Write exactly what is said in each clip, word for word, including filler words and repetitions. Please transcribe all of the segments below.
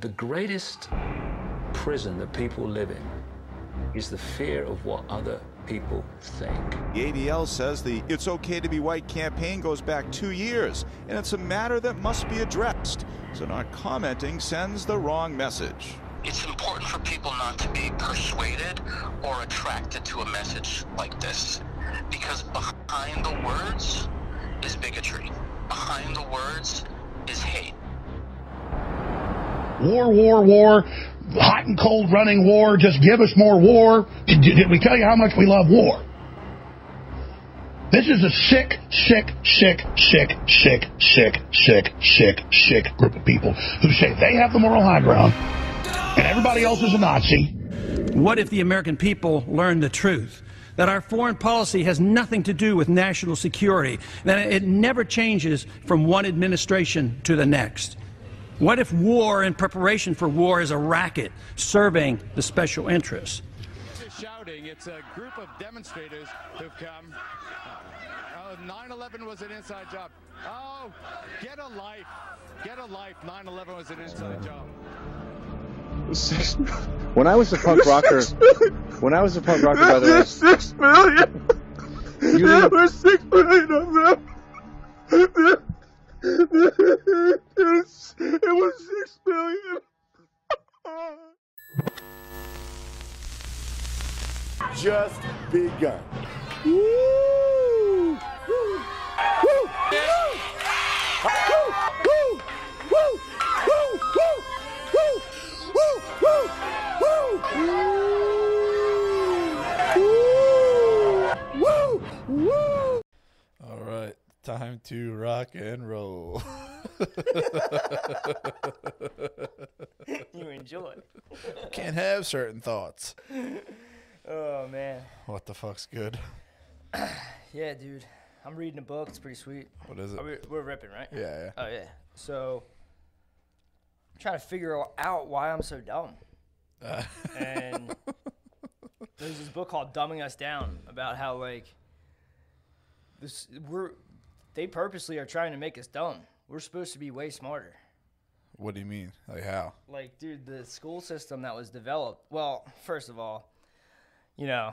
The greatest prison that people live in is the fear of what other people think. The A D L says the It's Okay to Be White campaign goes back two years, and it's a matter that must be addressed. So not commenting sends the wrong message. It's important for people not to be persuaded or attracted to a message like this, because behind the words is bigotry. Behind the words is hate. War, war, war, hot and cold running war, just give us more war. Did, did we tell you how much we love war? This is a sick, sick, sick, sick, sick, sick, sick, sick, sick group of people who say they have the moral high ground and everybody else is a Nazi. What if the American people learned the truth? That our foreign policy has nothing to do with national security, that it never changes from one administration to the next. What if war and preparation for war is a racket serving the special interests? Shouting, it's a group of demonstrators who've come. nine eleven was an inside job. Oh, get a life. Get a life. nine eleven was an inside job. When I was a punk rocker, when I was a punk rocker, by the way, six million. You there were six million of them. It was, it was six million. Just begun. Woo! Woo! Woo! Woo! Woo! Woo! Woo! Woo! Woo! Woo! Woo! Woo! Woo! Woo! All right, time to rock and roll. You enjoy. Can't have certain thoughts. Oh man. What the fuck's good? Yeah, dude. I'm reading a book. It's pretty sweet. What is it? Are we, we're ripping, right? Yeah, yeah. Oh yeah. So. Trying to figure out why I'm so dumb. Uh. And there's this book called Dumbing Us Down about how like this we're they purposely are trying to make us dumb. We're supposed to be way smarter. What do you mean? Like how? Like, dude, the school system that was developed. Well, first of all, you know,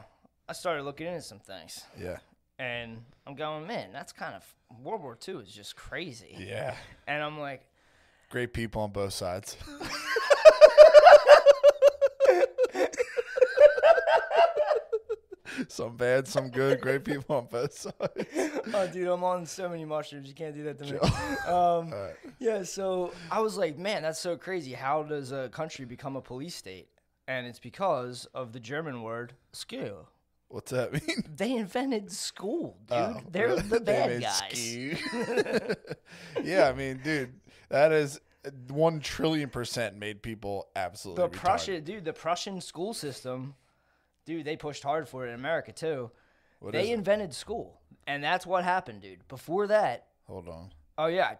I started looking into some things. Yeah. And I'm going, man, that's kind of World War Two is just crazy. Yeah. And I'm like, great people on both sides. Some bad, some good. Great people on both sides. Oh, dude, I'm on so many mushrooms. You can't do that to me. Um, right. Yeah, so I was like, man, that's so crazy. How does a country become a police state? And it's because of the German word school. What's that mean? They invented school, dude. Oh, They're really? the bad guys. Yeah, I mean, dude, that is one trillion percent made people absolutely the retarded. Prussian, dude, the Prussian school system, dude, they pushed hard for it in America, too. What they invented it? School, and that's what happened, dude. Before that. Hold on. Oh, yeah.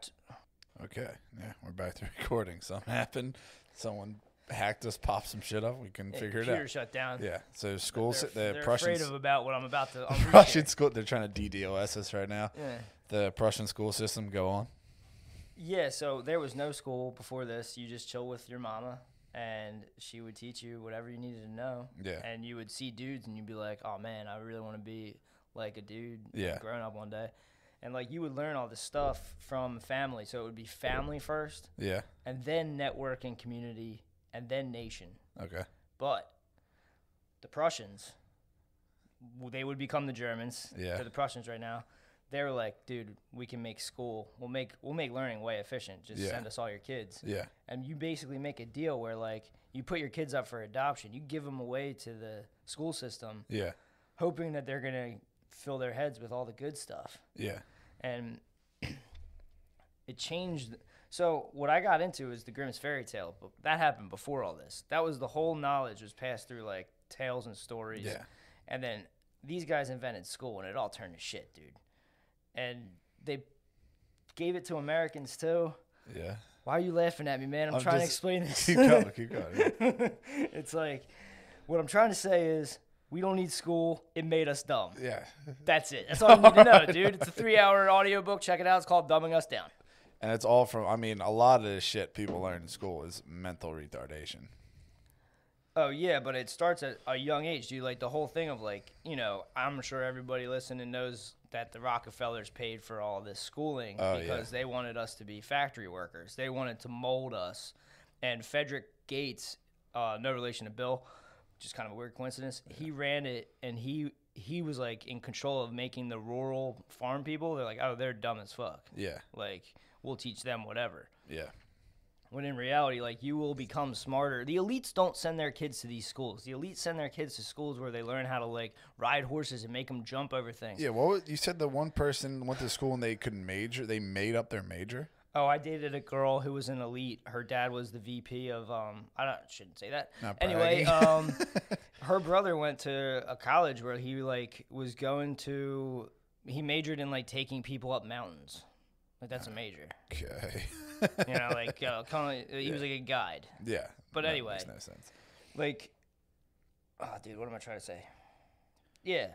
Okay. Yeah, we're back to recording. Something happened. Someone hacked us, popped some shit up. We couldn't yeah, figure it out. Computer shut down. Yeah. So school, they're, the they're Prussians, afraid of about what I'm about to. The Prussian school. They're trying to DDoS us right now. Yeah. The Prussian school system. Go on. Yeah. So there was no school before this. You just chill with your mama, and she would teach you whatever you needed to know. Yeah. And you would see dudes, and you'd be like, "Oh man, I really want to be like a dude." Yeah. Growing up one day. And, like, you would learn all this stuff from family. So it would be family first. Yeah. And then network and community. And then nation. Okay. But the Prussians, they would become the Germans. Yeah. They're the Prussians right now. They were like, dude, we can make school. We'll make we'll make learning way efficient. Just yeah. send us all your kids. Yeah. And you basically make a deal where, like, you put your kids up for adoption. You give them away to the school system. Yeah. Hoping that they're going to fill their heads with all the good stuff. Yeah. And it changed. So what I got into is the Grimms' Fairy Tale, but that happened before all this. That was the whole knowledge was passed through like tales and stories. Yeah. And then these guys invented school and it all turned to shit, dude. And they gave it to Americans too. Yeah. Why are you laughing at me, man? I'm, I'm trying just, to explain this. Keep going, keep going. Yeah. It's like, what I'm trying to say is we don't need school. It made us dumb. Yeah. That's it. That's all you need all to know, right, dude. Right. It's a three hour audio book. Check it out. It's called Dumbing Us Down. And it's all from, I mean, a lot of this shit people learn in school is mental retardation. Oh, yeah, but it starts at a young age, dude. Like, the whole thing of, like, you know, I'm sure everybody listening knows that the Rockefellers paid for all this schooling oh, because yeah. they wanted us to be factory workers. They wanted to mold us. And Frederick Gates, uh, no relation to Bill, which is kind of a weird coincidence, yeah. he ran it, and he he was, like, in control of making the rural farm people. They're like, oh, they're dumb as fuck. Yeah. Like, we'll teach them whatever. Yeah. When in reality, like, you will become smarter. The elites don't send their kids to these schools. The elites send their kids to schools where they learn how to, like, ride horses and make them jump over things. Yeah, well, you said the one person went to school and they couldn't major. They made up their major? Oh, I dated a girl who was an elite. Her dad was the V P of, um, I don't, shouldn't say that. Not anyway, um, her brother went to a college where he, like, was going to, he majored in, like, taking people up mountains. Like, that's a major. Okay. You know, like, uh, kind of, he yeah. was like a guide. Yeah. But no, anyway. Makes no sense. Like, oh, dude, what am I trying to say? Yeah.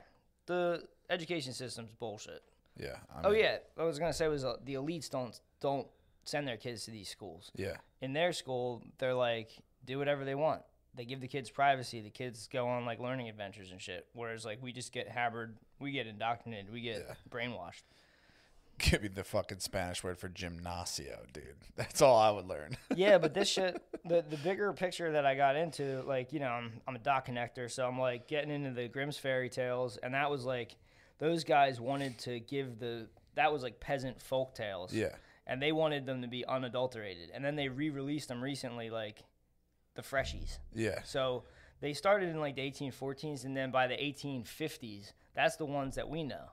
The education system's bullshit. Yeah. I oh, mean, yeah. What I was going to say was uh, the elites don't don't send their kids to these schools. Yeah. In their school, they're like, do whatever they want. They give the kids privacy. The kids go on, like, learning adventures and shit. Whereas, like, we just get hammered. We get indoctrinated. We get yeah. brainwashed. Give me the fucking Spanish word for gymnasio, dude. That's all I would learn. Yeah, but this shit, the, the bigger picture that I got into, like, you know, I'm, I'm a dot connector, so I'm, like, getting into the Grimms' Fairy Tales, and that was, like, those guys wanted to give the, that was, like, peasant folk tales. Yeah. And they wanted them to be unadulterated. And then they re-released them recently, like, the freshies. Yeah. So they started in, like, the eighteen fourteens, and then by the eighteen fifties, that's the ones that we know.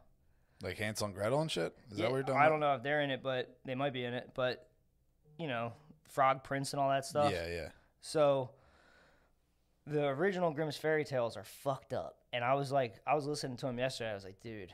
Like Hansel and Gretel and shit? Is yeah, that what you're talking I about? Don't know if they're in it, but they might be in it. But, you know, Frog Prince and all that stuff. Yeah, yeah. So the original Grimm's Fairy Tales are fucked up. And I was like, I was listening to them yesterday. I was like, dude,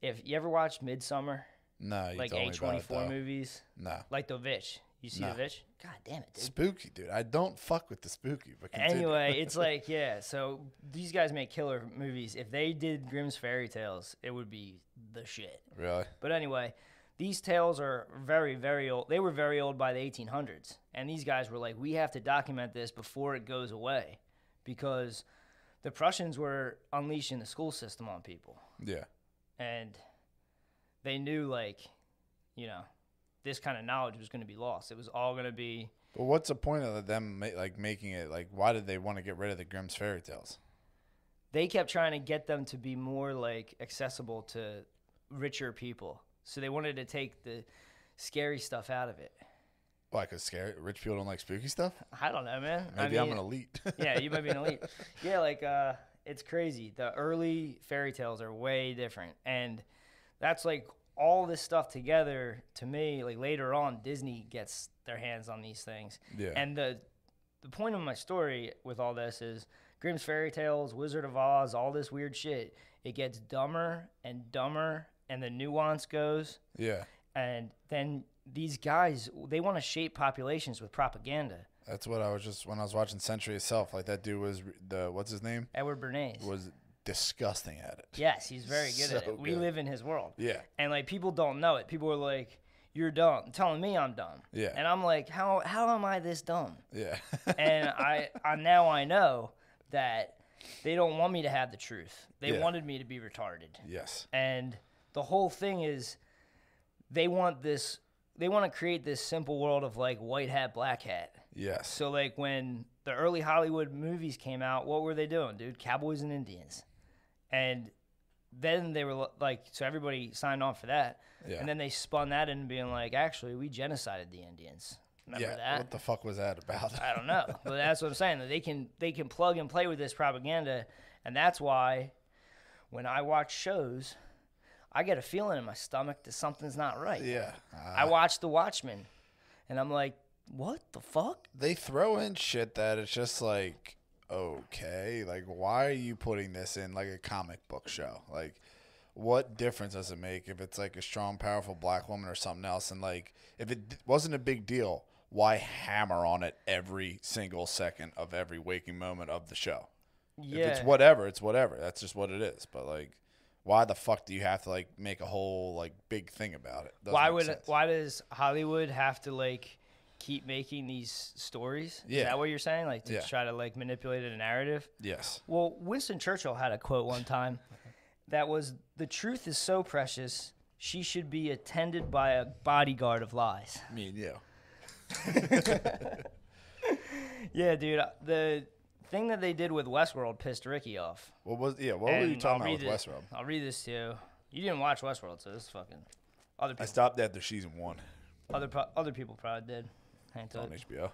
if you ever watched Midsummer? No, you like A twenty-four movies? No. Like The Witch. You see no. The Witch? God damn it, dude. Spooky, dude. I don't fuck with the spooky. But anyway, it's like, yeah, so these guys make killer movies. If they did Grimm's Fairy Tales, it would be the shit. Really? But anyway, these tales are very, very old. They were very old by the eighteen hundreds. And these guys were like, we have to document this before it goes away. Because the Prussians were unleashing the school system on people. Yeah. And they knew, like, you know, this kind of knowledge was going to be lost. It was all going to be. But what's the point of them, like, making it? Like, why did they want to get rid of the Grimm's Fairy Tales? They kept trying to get them to be more, like, accessible to richer people. So they wanted to take the scary stuff out of it. Why? Because scary rich people don't like spooky stuff? I don't know, man. Maybe I mean, I'm an elite. Yeah, you might be an elite. Yeah, like, uh, it's crazy. The early fairy tales are way different. And that's, like, all this stuff together, to me, like, later on, Disney gets their hands on these things. Yeah. And the the point of my story with all this is Grimm's Fairy Tales, Wizard of Oz, all this weird shit, it gets dumber and dumber, and the nuance goes. Yeah. And then these guys, they want to shape populations with propaganda. That's what I was just, when I was watching Century of Self, like, that dude was, the what's his name? Edward Bernays. Was disgusting at it. Yes, he's very good so at it. We good. live in his world. Yeah. And, like, people don't know it. People are like, you're dumb, telling me I'm dumb. Yeah. And I'm like, how how am I this dumb? Yeah. And I, I now I know that they don't want me to have the truth. They yeah. wanted me to be retarded. Yes. And the whole thing is they want this they want to create this simple world of, like, white hat, black hat. Yes. So, like, when the early Hollywood movies came out, what were they doing, dude? Cowboys and Indians. And then they were like, so everybody signed on for that. Yeah. And then they spun that into being like, actually, we genocided the Indians. Remember yeah, that? What the fuck was that about? I don't know. But that's what I'm saying. They can, they can plug and play with this propaganda. And that's why when I watch shows, I get a feeling in my stomach that something's not right. Yeah. Uh, I watched The Watchmen, and I'm like, what the fuck? They throw in shit that it's just like, okay, like, why are you putting this in, like, a comic book show? Like, what difference does it make if it's, like, a strong, powerful black woman or something else? And, like, if it wasn't a big deal, why hammer on it every single second of every waking moment of the show? Yeah. If it's whatever, it's whatever. That's just what it is. But, like, why the fuck do you have to like make a whole like big thing about it? Doesn't why would sense. Why does Hollywood have to like keep making these stories? Yeah. Is that what you're saying? Like to yeah. try to like manipulate a narrative? Yes. Well, Winston Churchill had a quote one time that was, "The truth is so precious, she should be attended by a bodyguard of lies." I mean, yeah. Yeah, dude. The thing that they did with Westworld pissed Ricky off. What was yeah? What and were you talking I'll about with Westworld? I'll read this to you. You didn't watch Westworld, so this is fucking other people. I stopped after season one. Other pro other people probably did. It's on H B O.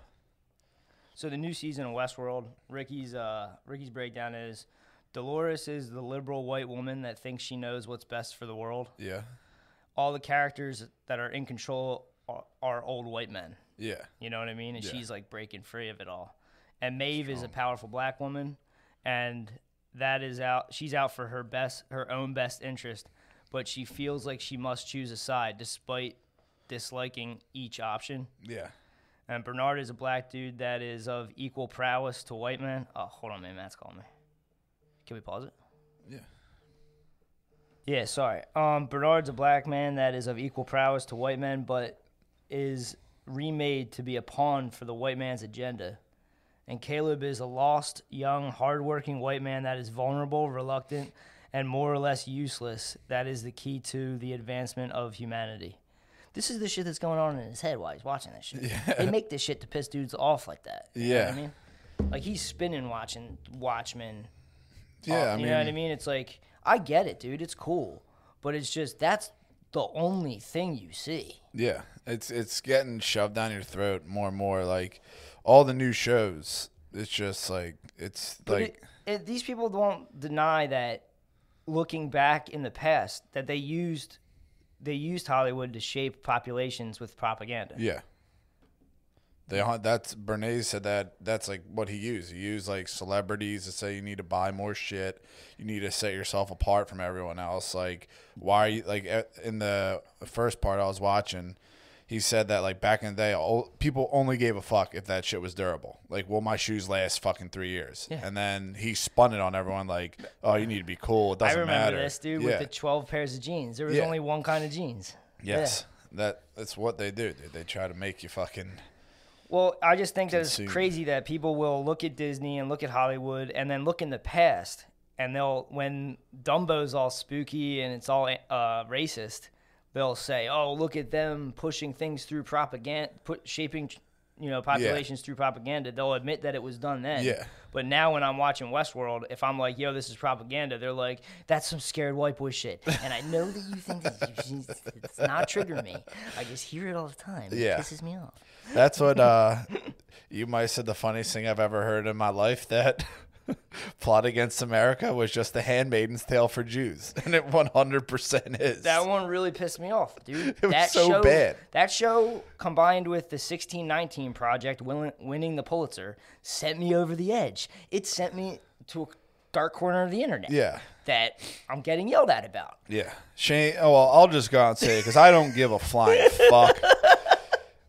So the new season of Westworld, Ricky's uh, Ricky's breakdown is: Dolores is the liberal white woman that thinks she knows what's best for the world. Yeah. All the characters that are in control are, are old white men. Yeah. You know what I mean? And yeah. she's like breaking free of it all. And Maeve Strong. is a powerful black woman, and that is out. She's out for her best, her own best interest, but she feels like she must choose a side despite disliking each option. Yeah. And Bernard is a black dude that is of equal prowess to white men. Oh, hold on, man. Matt's calling me. Can we pause it? Yeah. Yeah, sorry. Um, Bernard's a black man that is of equal prowess to white men, but is remade to be a pawn for the white man's agenda. And Caleb is a lost, young, hardworking white man that is vulnerable, reluctant, and more or less useless. That is the key to the advancement of humanity. This is the shit that's going on in his head while he's watching this shit. Yeah. They make this shit to piss dudes off like that. You yeah. know what I mean? Like, he's spinning watching Watchmen. Yeah, I mean, you know what I mean? It's like, I get it, dude. It's cool. But it's just, that's the only thing you see. Yeah. It's it's getting shoved down your throat more and more. Like, all the new shows, it's just like, it's but like. It, it, these people don't deny that looking back in the past, that they used, they used Hollywood to shape populations with propaganda. Yeah. They that's Bernays said that that's like what he used. He used like celebrities to say you need to buy more shit, you need to set yourself apart from everyone else. Like why are you like in the first part I was watching, he said that like back in the day, all, people only gave a fuck if that shit was durable. Like, will my shoes last fucking three years? Yeah. And then he spun it on everyone like, oh, you need to be cool. It doesn't matter. I remember matter. this dude yeah. with the twelve pairs of jeans. There was yeah. only one kind of jeans. Yes, yeah. that that's what they do, dude. They try to make you fucking. Well, I just think that it's crazy that people will look at Disney and look at Hollywood and then look in the past, and they'll, when Dumbo's all spooky and it's all uh, racist, they'll say, "Oh, look at them pushing things through propaganda, put, shaping, you know, populations yeah. through propaganda." They'll admit that it was done then. Yeah. But now, when I'm watching Westworld, if I'm like, "Yo, this is propaganda," they're like, "That's some scared white boy shit." And I know that you think that you, it's not triggering me. I just hear it all the time. It yeah. pisses me off. That's what uh, you might have said the funniest thing I've ever heard in my life, that Plot Against America was just The Handmaid's Tale for Jews, and it one hundred percent is. That one really pissed me off, dude. It was that so show, bad. That show, combined with the sixteen nineteen Project win winning the Pulitzer, sent me over the edge. It sent me to a dark corner of the internet. Yeah. That I'm getting yelled at about. Yeah. Shane, oh, well, I'll just go out and say it because I don't give a flying fuck.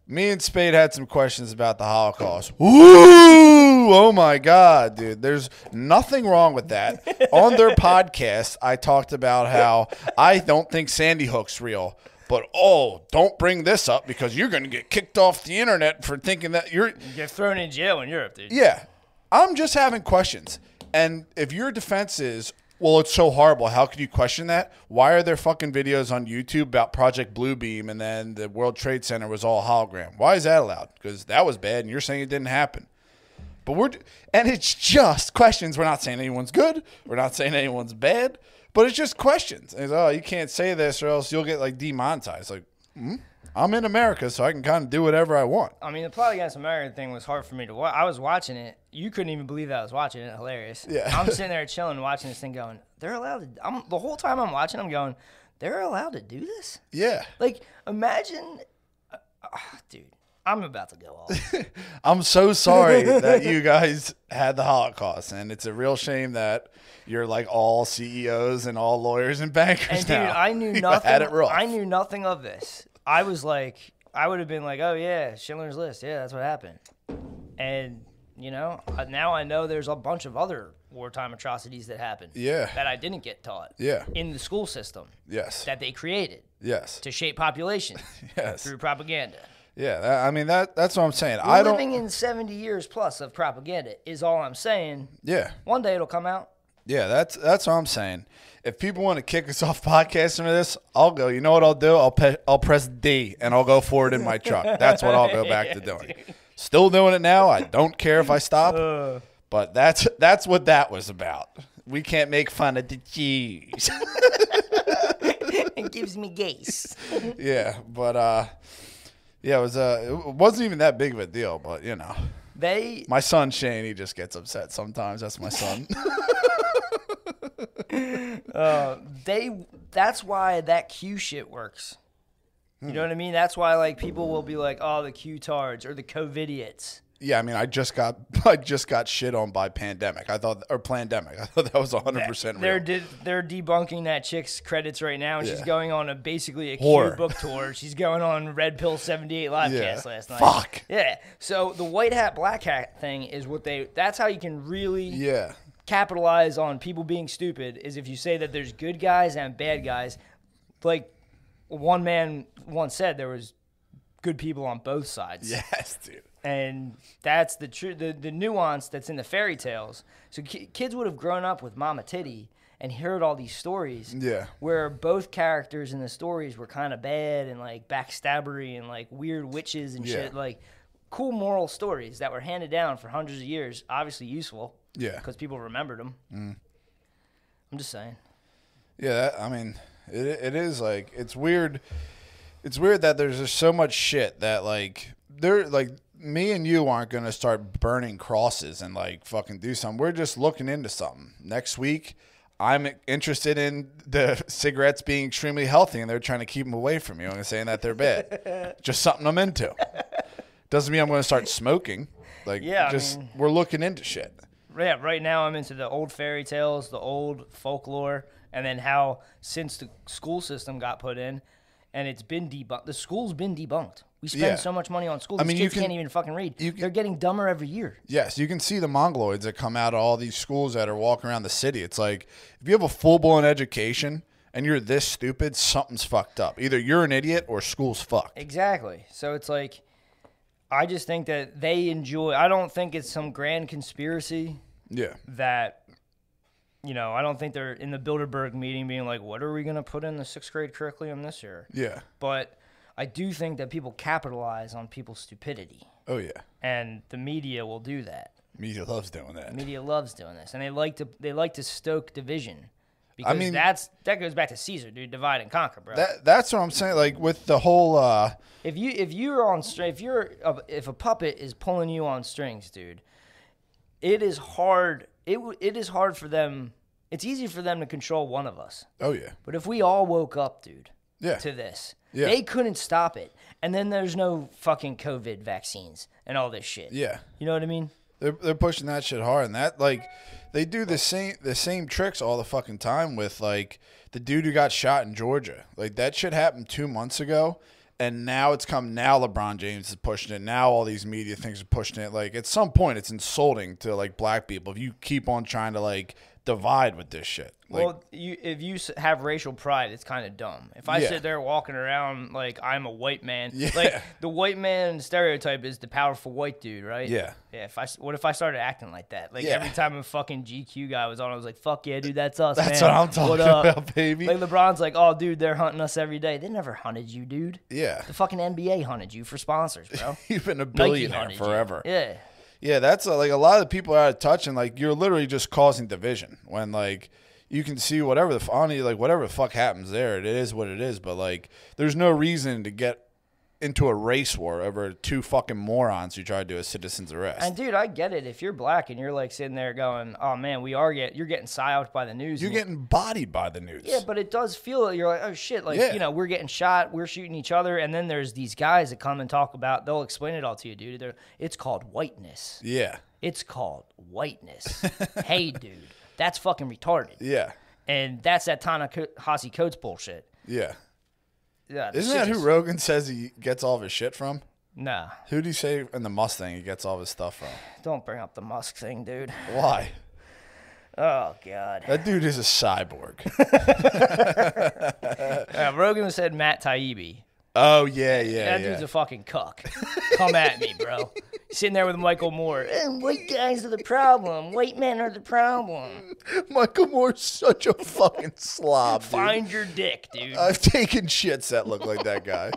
Me and Spade had some questions about the Holocaust. Ooh, oh my God, dude. There's nothing wrong with that. On their podcast, I talked about how I don't think Sandy Hook's real. But, oh, don't bring this up because you're going to get kicked off the internet for thinking that you're... You get thrown in jail in Europe, dude. Yeah. I'm just having questions. And if your defense is, well, it's so horrible, how could you question that? Why are there fucking videos on YouTube about Project Bluebeam and then the World Trade Center was all hologram? Why is that allowed? Because that was bad and you're saying it didn't happen. But we're, and it's just questions. We're not saying anyone's good. We're not saying anyone's bad. But it's just questions. And it's, oh, you can't say this or else you'll get like demonetized. Like, hmm? I'm in America, so I can kind of do whatever I want. I mean, the Plot Against America thing was hard for me to watch. I was watching it. You couldn't even believe that I was watching it. Hilarious. Yeah. I'm sitting there chilling, watching this thing going, they're allowed to... I'm, the whole time I'm watching, I'm going, they're allowed to do this? Yeah. Like, imagine... Uh, oh, dude, I'm about to go off. I'm so sorry that you guys had the Holocaust, and it's a real shame that you're like all C E Os and all lawyers and bankers and dude, now. I knew nothing. Had it rough. I knew nothing of this. I was like, I would have been like, oh, yeah, Schindler's List. Yeah, that's what happened. And, you know, now I know there's a bunch of other wartime atrocities that happened. Yeah. That I didn't get taught. Yeah. In the school system. Yes. That they created. Yes. To shape population. Yes. Through propaganda. Yeah, that, I mean, that that's what I'm saying. We're I don't living in seventy years plus of propaganda is all I'm saying. Yeah. One day it'll come out. Yeah, that's that's what I'm saying. If people want to kick us off podcasting with this, I'll go, you know what I'll do? I'll pe- I'll press D and I'll go forward in my truck. That's what I'll go back yeah, to doing. Dude. Still doing it now. I don't care if I stop. Uh, but that's that's what that was about. We can't make fun of the Jews. It gives me gays. Yeah, but uh yeah, it was uh it wasn't even that big of a deal, but you know. They My son Shane, he just gets upset sometimes. That's my son. Uh, they that's why that Q shit works. You hmm. know what I mean? That's why like people will be like, oh, the Q-tards or the COVID-idiots. Yeah, I mean, I just got I just got shit on by Plandemic. I thought or Plandemic. I thought that was one hundred percent real. They're de- they're debunking that chick's credits right now. And yeah. She's going on a basically a Q book tour. She's going on Red Pill seventy-eight Livecast yeah. last night. Fuck. Yeah. So the white hat black hat thing is what they that's how you can really yeah. capitalize on people being stupid is if you say that there's good guys and bad guys. Like one man once said there was good people on both sides. Yes, dude. And that's the true the, the nuance that's in the fairy tales. So ki- kids would have grown up with Mama Titty and heard all these stories yeah. where both characters in the stories were kind of bad and like backstabbery and like weird witches and yeah. shit. Like cool moral stories that were handed down for hundreds of years, obviously useful. Yeah. Because people remembered them. Mm. I'm just saying. Yeah, that, I mean, it it is like, it's weird. It's weird that there's just so much shit that like, they're like, me and you aren't going to start burning crosses and like fucking do something. We're just looking into something. Next week, I'm interested in the cigarettes being extremely healthy and they're trying to keep them away from you and saying that they're bad. Just something I'm into. Doesn't mean I'm going to start smoking. Like, yeah, just I mean, we're looking into shit. Yeah, right now I'm into the old fairy tales, the old folklore, and then how since the school system got put in and it's been debunked, the school's been debunked. We spend yeah. so much money on school. These I mean, kids you can, can't even fucking read. Can, They're getting dumber every year. Yes, you can see the mongoloids that come out of all these schools that are walking around the city. It's like, if you have a full-blown education and you're this stupid, something's fucked up. Either you're an idiot or school's fucked. Exactly. So it's like, I just think that they enjoy, I don't think it's some grand conspiracy. Yeah. That... You know, I don't think they're in the Bilderberg meeting being like, what are we going to put in the sixth grade curriculum this year? Yeah. But I do think that people capitalize on people's stupidity. Oh, yeah. And the media will do that. Media loves doing that. Media loves doing this. And they like to they like to stoke division. Because I mean, that's, that goes back to Caesar, dude. Divide and conquer, bro. That, that's what I'm saying. Like, with the whole... Uh... If, you, if you're on... If, you're, if a puppet is pulling you on strings, dude, it is hard... It It is hard for them... It's easy for them to control one of us. Oh, yeah. But if we all woke up, dude, yeah. to this, yeah. they couldn't stop it. And then there's no fucking COVID vaccines and all this shit. Yeah. You know what I mean? They're they're pushing that shit hard. And that, like, they do the same the same tricks all the fucking time with, like, the dude who got shot in Georgia. Like, that shit happened two months ago. And now it's come, now LeBron James is pushing it. Now all these media things are pushing it. Like, at some point, it's insulting to, like, black people if you keep on trying to, like, divide with this shit. Like, well, you, if you have racial pride, it's kind of dumb. If I yeah. sit there walking around like I'm a white man, yeah. like the white man stereotype is the powerful white dude, right? Yeah. Yeah. If I, what if I started acting like that? Like yeah. every time a fucking G Q guy was on, I was like, "Fuck yeah, dude, that's us." That's man. What I'm talking what about, baby. Like LeBron's like, "Oh, dude, they're hunting us every day." They never hunted you, dude. Yeah. The fucking N B A hunted you for sponsors, bro. You've been a billionaire forever. You. Yeah. Yeah, that's a, like a lot of people are out of touch, and like you're literally just causing division when like you can see whatever the funny like whatever the fuck happens there, it is what it is. But like, there's no reason to get into a race war over two fucking morons who try to do a citizen's arrest. And dude, I get it. If you're black and you're like sitting there going, "Oh man, we are get you're getting psyoped by the news," you're getting bodied by the news. Yeah, but it does feel you're like, "Oh shit!" Like yeah. you know, we're getting shot, we're shooting each other, and then there's these guys that come and talk about. They'll explain it all to you, dude. They're, it's called whiteness. Yeah, it's called whiteness. Hey, dude, that's fucking retarded. Yeah, and that's that Ta-Nehisi Coates bullshit. Yeah. Yeah, isn't that who Rogan says he gets all of his shit from? Nah. Who do you say in the Mustang he gets all of his stuff from? Don't bring up the Musk thing, dude. Why? Oh, God. That dude is a cyborg. uh, Rogan said Matt Taibbi. Oh, yeah, yeah, That yeah. dude's a fucking cuck. Come at me, bro. Sitting there with Michael Moore. Eh, white guys are the problem. White men are the problem. Michael Moore's such a fucking slob, dude. Find your dick, dude. I've taken shits that look like that guy.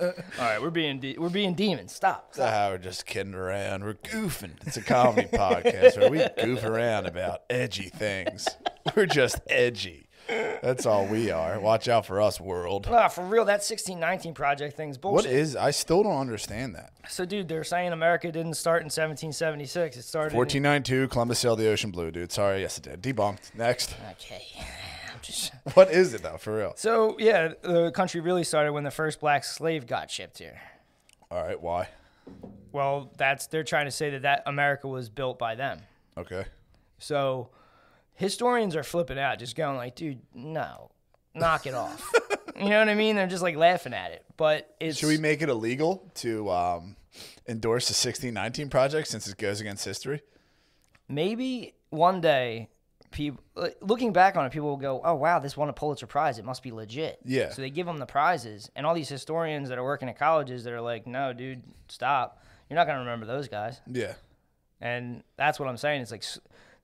All right, we're being de we're being demons. Stop. stop. Ah, we're just kidding around. We're goofing. It's a comedy podcast where we goof around about edgy things. We're just edgy. That's all we are. Watch out for us, world. Ah, for real, that sixteen nineteen Project thing's bullshit. What is? I still don't understand that. So, dude, they're saying America didn't start in seventeen seventy-six. It started fourteen ninety-two. Columbus sailed the ocean blue, dude. Sorry, yes, it did. Debunked. Next. Okay. What is it, though, for real? So, yeah, the country really started when the first black slave got shipped here. All right, why? Well, that's they're trying to say that, that America was built by them. Okay. So historians are flipping out, just going like, dude, no, knock it off. You know what I mean? They're just, like, laughing at it. But it's... Should we make it illegal to um, endorse the sixteen nineteen Project since it goes against history? Maybe one day... People, looking back on it, people will go, oh, wow, this won a Pulitzer Prize. It must be legit. Yeah. So they give them the prizes. And all these historians that are working at colleges that are like, no, dude, stop. You're not going to remember those guys. Yeah. And that's what I'm saying. It's like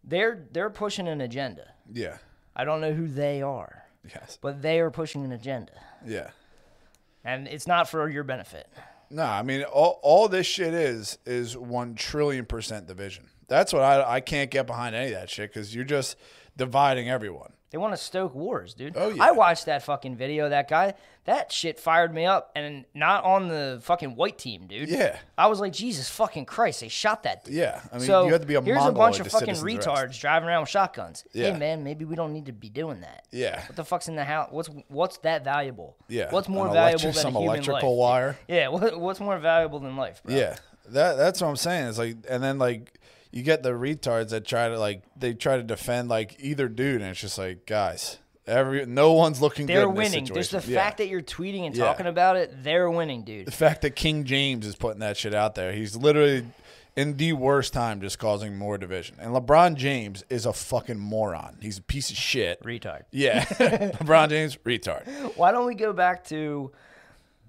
they're, they're pushing an agenda. Yeah. I don't know who they are. Yes. But they are pushing an agenda. Yeah. And it's not for your benefit. No, nah, I mean, all, all this shit is is one trillion percent division. That's what I, I can't get behind any of that shit because you're just dividing everyone. They want to stoke wars, dude. Oh, yeah. I watched that fucking video, that guy. That shit fired me up, and not on the fucking white team, dude. Yeah. I was like, Jesus fucking Christ, they shot that dude. Yeah, I mean, so you have to be a here's a bunch of fucking retards rest. driving around with shotguns. Yeah. Hey, man, maybe we don't need to be doing that. Yeah. What the fuck's in the house? What's what's that valuable? Yeah. What's more valuable than a human life? Some electrical wire? Yeah, what, what's more valuable than life, bro? Yeah, that, that's what I'm saying. It's like, and then, like... You get the retards that try to, like, they try to defend, like, either dude, and it's just like, guys, every no one's looking they're good in winning. This situation. Just the yeah. fact that you're tweeting and yeah. talking about it, they're winning, dude. The fact that King James is putting that shit out there, he's literally in the worst time just causing more division. And LeBron James is a fucking moron. He's a piece of shit. Retard. Yeah. LeBron James, retard. Why don't we go back to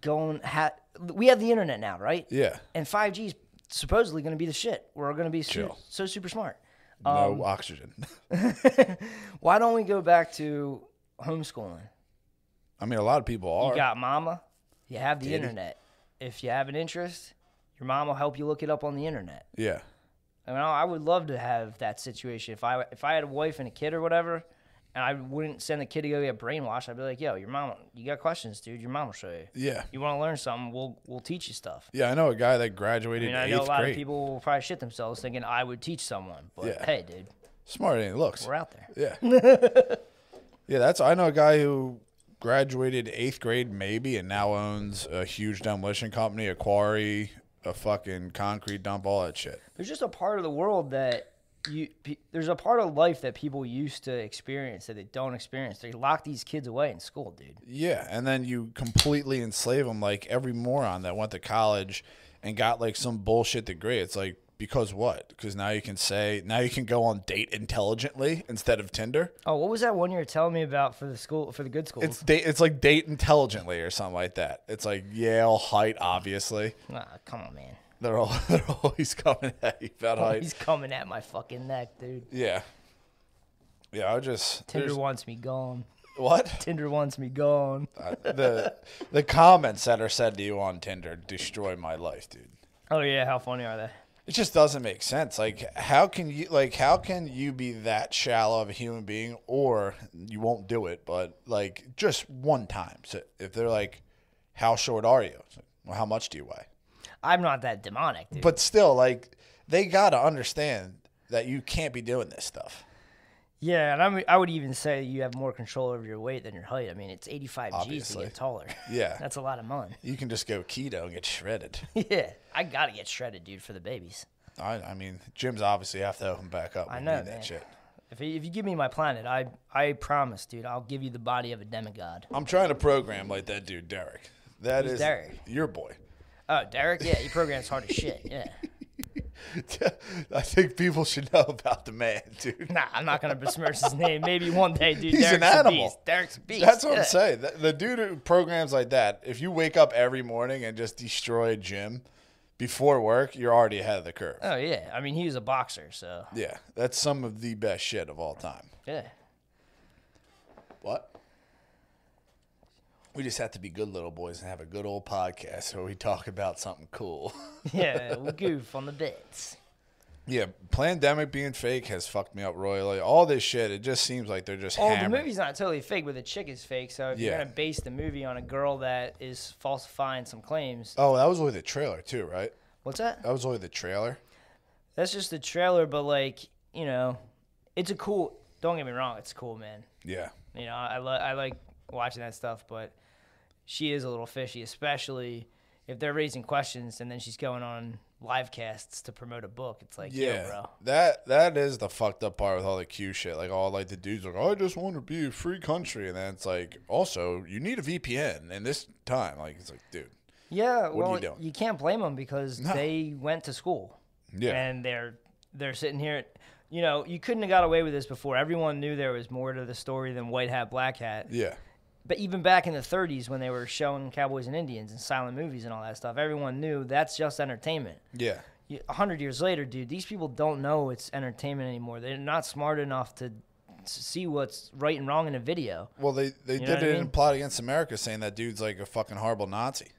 going – we have the internet now, right? Yeah. And five G's – supposedly going to be the shit. We're going to be su so super smart. Um, no oxygen. Why don't we go back to homeschooling? I mean, a lot of people are. You got mama. You have the Did internet. It? If you have an interest, your mom will help you look it up on the internet. Yeah. I mean, I would love to have that situation. If I if I had a wife and a kid or whatever, and I wouldn't send the kid to go get brainwashed, I'd be like, yo, your mom, you got questions, dude. Your mom will show you. Yeah. You want to learn something, we'll we'll teach you stuff. Yeah, I know a guy that graduated eighth grade. I mean, I know a lot of people will probably shit themselves thinking I would teach someone. But yeah. hey, dude. Smart ain't looks. We're out there. Yeah. yeah, that's, I know a guy who graduated eighth grade maybe and now owns a huge demolition company, a quarry, a fucking concrete dump, all that shit. There's just a part of the world that, You, pe there's a part of life that people used to experience that they don't experience. They lock these kids away in school, dude. Yeah, and then you completely enslave them like every moron that went to college and got like some bullshit degree. It's like, because what? Because now you can say, now you can go on date intelligently instead of Tinder. Oh, what was that one you were telling me about for the school, for the good schools? It's, date, it's like date intelligently or something like that. It's like Yale height, obviously. Nah, come on, man. They're all they're always coming at you about height. He's coming at my fucking neck, dude. Yeah. Yeah, I just Tinder there's... wants me gone. What? Tinder wants me gone. uh, the the comments that are said to you on Tinder destroy my life, dude. Oh yeah, how funny are they? It just doesn't make sense. Like how can you like how can you be that shallow of a human being, or you won't do it, but like just one time. So if they're like, how short are you? It's like, well, how much do you weigh? I'm not that demonic, dude. But still, like, they got to understand that you can't be doing this stuff. Yeah, and I'm, I would even say you have more control over your weight than your height. I mean, it's eighty-five Obviously. G's to get taller. Yeah. That's a lot of money. You can just go keto and get shredded. Yeah. I got to get shredded, dude, for the babies. I, I mean, gyms obviously have to open back up. I know, man. That shit. If, if you give me my planet, I, I promise, dude, I'll give you the body of a demigod. I'm trying to program like that dude, Derek. That Who's is Derek? Your boy. Oh, Derek? Yeah, he programs hard as shit, yeah. I think people should know about the man, dude. Nah, I'm not going to besmirch his name. Maybe one day, dude. He's Derek's an animal. A beast. Derek's a beast. That's what yeah. I'm saying. The, the dude who programs like that, if you wake up every morning and just destroy a gym before work, you're already ahead of the curve. Oh, yeah. I mean, he was a boxer, so. Yeah. That's some of the best shit of all time. Yeah. What? We just have to be good little boys and have a good old podcast where we talk about something cool. Yeah, we'll goof on the bits. Yeah, Plandemic being fake has fucked me up royally. All this shit, it just seems like they're just hammered. Oh, the movie's not totally fake, but the chick is fake. So if yeah. you're going to base the movie on a girl that is falsifying some claims. Oh, that was only the trailer too, right? What's that? That was only the trailer. That's just the trailer, but like, you know, it's a cool, don't get me wrong, it's cool, man. Yeah. You know, I, lo- I like watching that stuff, but she is a little fishy, especially if they're raising questions and then she's going on live casts to promote a book. It's like, yeah, yo, bro. That that is the fucked up part with all the Q shit. Like all like the dudes are like, oh, I just want to be a free country, and then it's like, also you need a V P N. And this time, like it's like, dude, yeah, what well, are you doing? You can't blame them because no. they went to school. Yeah, and they're they're sitting here. You know, you couldn't have got away with this before. Everyone knew there was more to the story than white hat, black hat. Yeah. But even back in the thirties when they were showing cowboys and Indians and silent movies and all that stuff, everyone knew that's just entertainment. Yeah. A hundred years later, dude, these people don't know it's entertainment anymore. They're not smart enough to see what's right and wrong in a video. Well, they, they you know did it I mean? in Plot Against America, saying that dude's like a fucking horrible Nazi.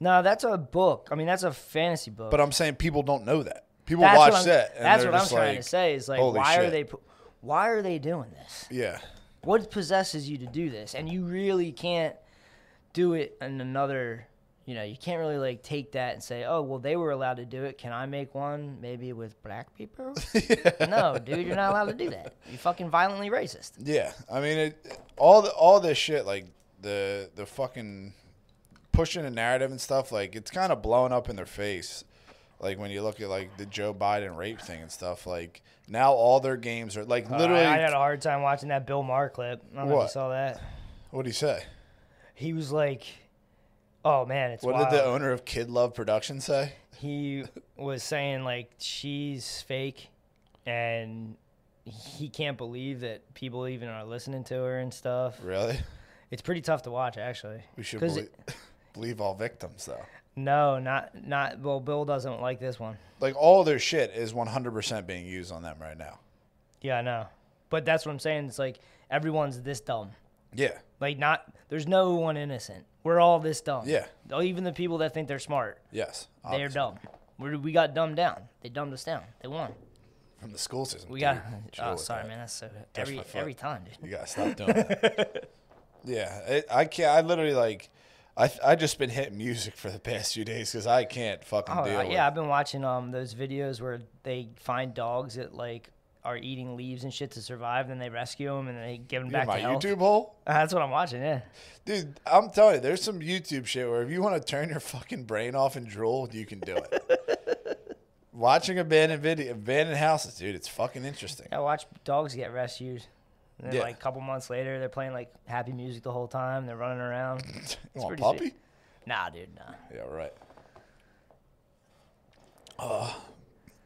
No, that's a book. I mean, that's a fantasy book. But I'm saying people don't know that. People that's watch that. And that's what I'm like, trying to say is like, why shit. are they why are they doing this? Yeah. What possesses you to do this? And you really can't do it in another, you know, you can't really, like, take that and say, oh, well, they were allowed to do it. Can I make one maybe with black people? Yeah. No, dude, you're not allowed to do that. You're fucking violently racist. Yeah. I mean, it, all the, all this shit, like, the, the fucking pushing the narrative and stuff, like, it's kind of blowing up in their face. Like, when you look at, like, the Joe Biden rape thing and stuff, like, now all their games are, like, literally. Uh, I had a hard time watching that Bill Maher clip. I don't what? know if you saw that. What did he say? He was like, oh, man, it's What wild. did the owner of Kid Love Productions say? He was saying, like, she's fake, and he can't believe that people even are listening to her and stuff. Really? It's pretty tough to watch, actually. We should believe, it, believe all victims, though. No, not, not, well, Bill doesn't like this one. Like, all their shit is one hundred percent being used on them right now. Yeah, I know. But that's what I'm saying. It's like, everyone's this dumb. Yeah. Like, not, there's no one innocent. We're all this dumb. Yeah. Even the people that think they're smart. Yes. Obviously. They're dumb. We're, we got dumbed down. They dumbed us down. They won. From the school system. We dude, got, oh, sorry, that. man. That's so, every, every time, dude. You got to stop doing that. Yeah. It, I can't, I literally, like. I I just been hitting music for the past few days because I can't fucking oh, deal yeah, with it. Yeah, I've been watching um those videos where they find dogs that, like, are eating leaves and shit to survive, then they rescue them, and they give them You're back my to my YouTube hole? Uh, that's what I'm watching, yeah. Dude, I'm telling you, there's some YouTube shit where if you want to turn your fucking brain off and drool, you can do it. Watching abandoned video, abandoned houses, dude, it's fucking interesting. I watch dogs get rescued. And then, yeah. like, a couple months later, they're playing, like, happy music the whole time. They're running around. It's you want a puppy? Sweet. Nah, dude, nah. Yeah, right. Uh,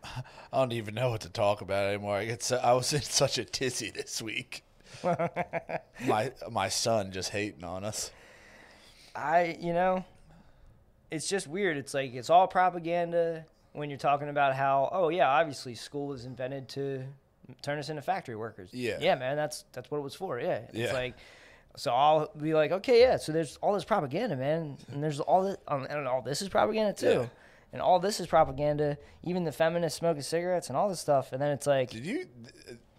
I don't even know what to talk about anymore. I, get so, I was in such a tizzy this week. my my son just hating on us. I, you know, it's just weird. It's like it's all propaganda when you're talking about how, oh, yeah, obviously school is invented to – turn us into factory workers. Yeah. Yeah, man, that's that's what it was for, yeah. It's yeah. like, so I'll be like, okay, yeah, so there's all this propaganda, man, and there's all this, um, and all this is propaganda, too. Yeah. And all this is propaganda, even the feminists smoking cigarettes and all this stuff, and then it's like. Did you,